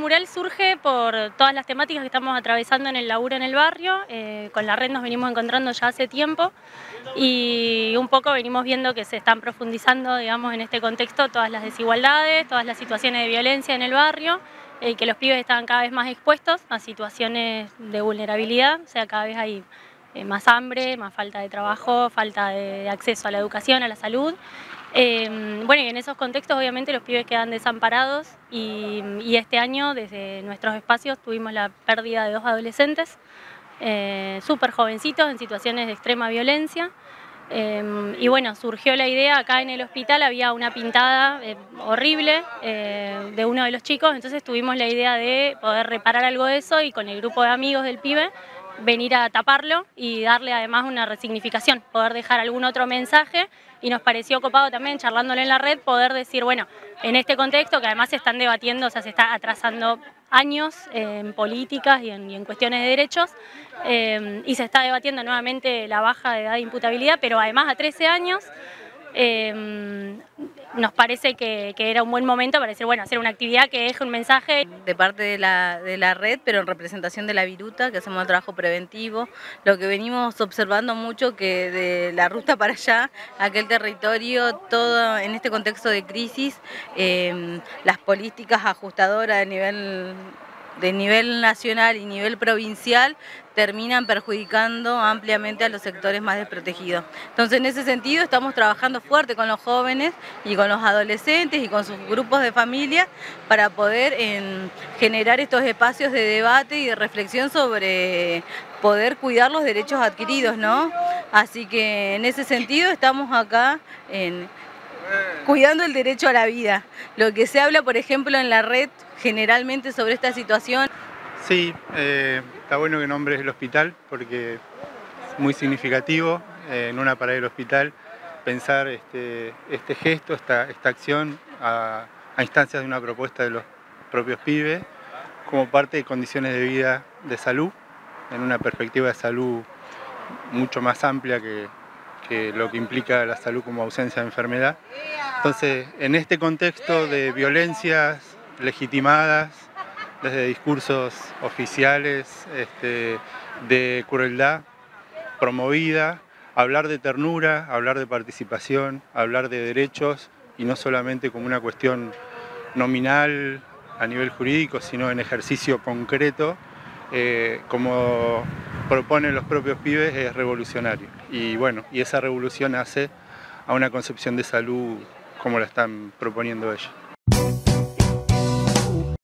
mural surge por todas las temáticas que estamos atravesando en el laburo en el barrio. Con la red nos venimos encontrando ya hace tiempo y un poco venimos viendo que se están profundizando, digamos, en este contexto todas las desigualdades, todas las situaciones de violencia en el barrio, que los pibes estaban cada vez más expuestos a situaciones de vulnerabilidad, o sea, cada vez hay más hambre, más falta de trabajo, falta de acceso a la educación, a la salud. Bueno, y en esos contextos obviamente los pibes quedan desamparados y este año desde nuestros espacios tuvimos la pérdida de 2 adolescentes súper jovencitos en situaciones de extrema violencia. Y bueno, surgió la idea, acá en el hospital había una pintada horrible de uno de los chicos, entonces tuvimos la idea de poder reparar algo de eso y con el grupo de amigos del pibe venir a taparlo y darle además una resignificación, poder dejar algún otro mensaje, y nos pareció copado también, charlándole en la red, poder decir, bueno, en este contexto que además se están debatiendo, o sea, se está atrasando años en políticas y en cuestiones de derechos, y se está debatiendo nuevamente la baja de edad de imputabilidad, pero además a 13 años, nos parece que era un buen momento para decir, bueno, hacer una actividad que deje un mensaje. De parte de la red, pero en representación de la Viruta, que hacemos el trabajo preventivo, lo que venimos observando mucho que de la ruta para allá, aquel territorio, todo en este contexto de crisis, las políticas ajustadoras de nivel nacional y nivel provincial terminan perjudicando ampliamente a los sectores más desprotegidos. Entonces, en ese sentido, estamos trabajando fuerte con los jóvenes y con los adolescentes y con sus grupos de familia para poder generar estos espacios de debate y de reflexión sobre poder cuidar los derechos adquiridos, ¿no? Así que, en ese sentido, estamos acá cuidando el derecho a la vida. Lo que se habla, por ejemplo, en la red generalmente sobre esta situación. Sí, está bueno que nombres el hospital porque es muy significativo en una parada del hospital pensar este gesto, esta acción a instancias de una propuesta de los propios pibes como parte de condiciones de vida de salud, en una perspectiva de salud mucho más amplia que lo que implica la salud como ausencia de enfermedad. Entonces, en este contexto de violencias legitimadas desde discursos oficiales, de crueldad promovida, hablar de ternura, hablar de participación, hablar de derechos, y no solamente como una cuestión nominal a nivel jurídico, sino en ejercicio concreto, como proponen los propios pibes, es revolucionario. Y bueno, y esa revolución hace a una concepción de salud como la están proponiendo ellos.